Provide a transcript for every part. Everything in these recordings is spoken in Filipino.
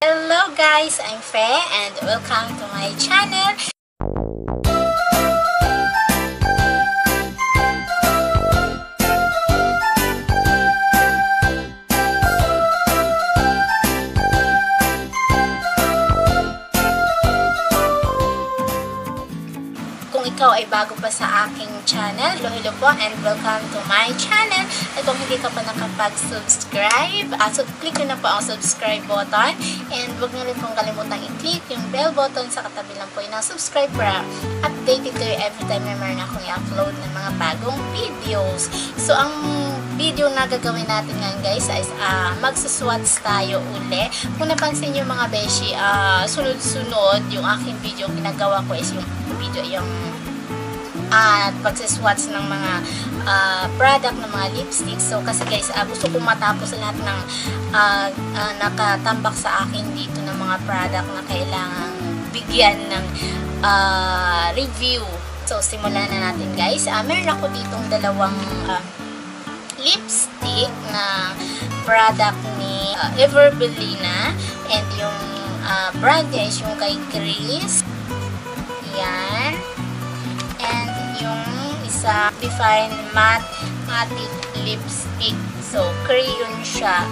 Hello guys, I'm Faye and welcome to my channel. Kung ikaw ay bago pa sa aking channel, hello po and welcome to my channel. At kung hindi ka pa nakapag-subscribe, so click na po ang subscribe button. And huwag nyo rin pong kalimutan i-click yung bell button sa katabi lang po yung subscribe para updated kayo every time na meron akong i-upload ng mga bagong videos. So, ang video na gagawin natin ngayon guys is magsaswatch tayo uli. Kung napansin nyo mga beshi, sunod-sunod yung aking video ginagawa ko is yung video yung at pagsaswatch ng mga product, ng mga lipsticks. So kasi guys, gusto ko matapos lahat ng nakatambak sa akin dito ng mga product na kailangang bigyan ng review. So simulan na natin guys. Meron ako ditong dalawang lipstick na product ni Ever Bilena and yung brand niya is yung kay Kris. Yan. And yung isa Define Matte Lipstick. So, crayon siya.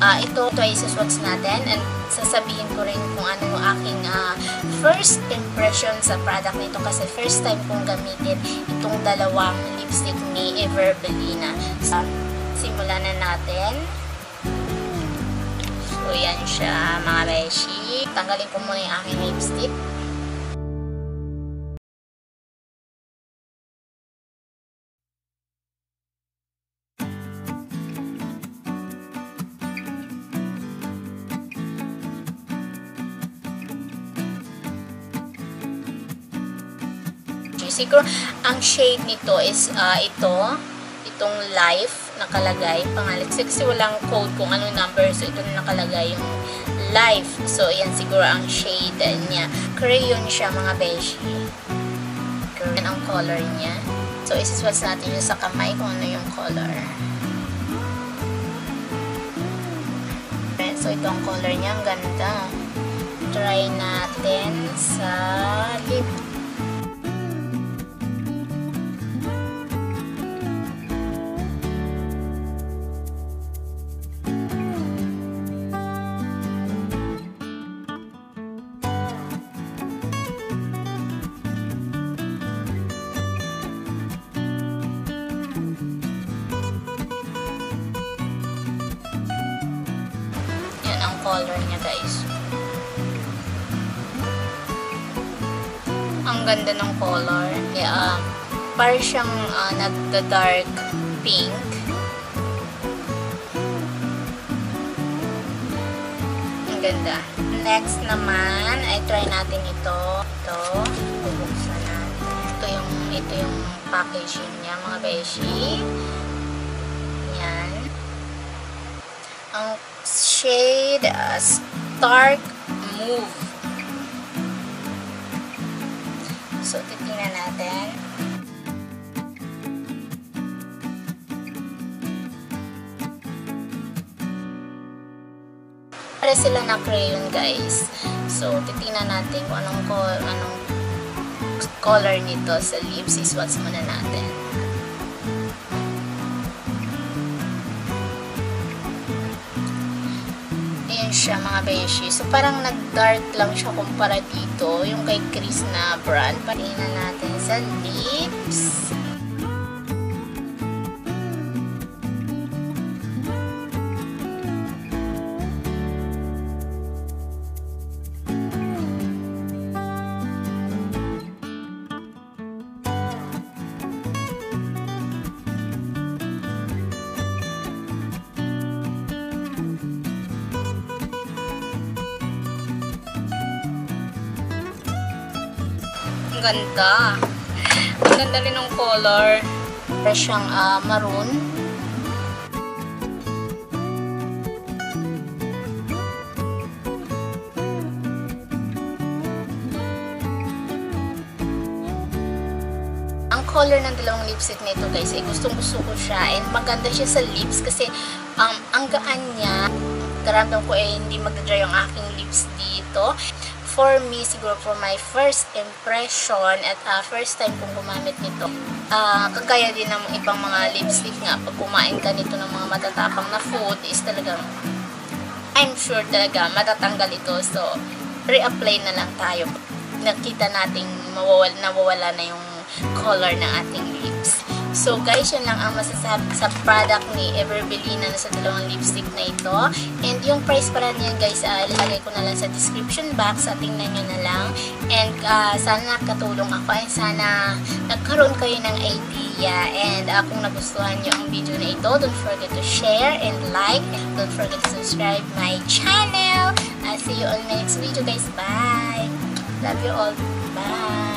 Ito ay suswatch natin and sasabihin ko rin kung ano yung aking first impression sa product nito kasi first time kong gamitin itong dalawang lipstick ni Ever Bilena. So, simulan na natin. So, yan siya mga beshi. Tanggalin ko muna yung aking lipstick. Siguro, ang shade nito is itong Life nakalagay, pangalit. Kasi walang code kung anong number, so ito na nakalagay yung Life. So, ayan siguro ang shade niya. Crayon siya, mga beshi. Yan ang color niya. So, isiswatch natin yun sa kamay kung ano yung color. So, ito ang color niya. Ang ganda. Try natin sa lip. Color niya guys. Ang ganda ng color. Yeah, para siyang nagda-dark pink. Ang ganda. Next naman, ay try natin ito. Ito, bubuksan natin. Ito yung packaging niya, mga beshi. Yan. Ang shade Stark Move. So, titingnan natin. Para sila na crayon guys. So, titingnan natin kung anong color nito sa lips. Iswatch muna natin. Siya mga beshi. So, parang nag-dark lang siya kumpara dito. Yung kay Kris na brand. Patingnan natin sa lips. Ganda. Ang ganda rin ng color. Para siyang maroon. Ang color ng dalawang lipstick nito guys, ay gustong gusto ko siya and maganda siya sa lips kasi ang gaan niya. Nagkaramdam ko eh hindi magda-dry yung aking lips dito. For me, siguro for my first impression at first time kong gumamit nito, kagaya din ng ibang mga lipstick nga, pag kumain ka nito ng mga matatapang na food is talagang, I'm sure talaga matatanggal ito. So, reapply na lang tayo. Nakita natin nawawala na yung color ng ating lips. So guys, yun lang ang masasabi sa product ni Ever Bilena na sa dalawang lipstick na ito. And yung price para niya guys, ilalagay ko na lang sa description box. So tingnan nyo na lang. And sana nakatulong ako. And sana nagkaroon kayo ng idea. And kung nagustuhan nyo ang video na ito, don't forget to share and like. And don't forget to subscribe my channel. I'll see you on my next video guys. Bye! Love you all. Bye!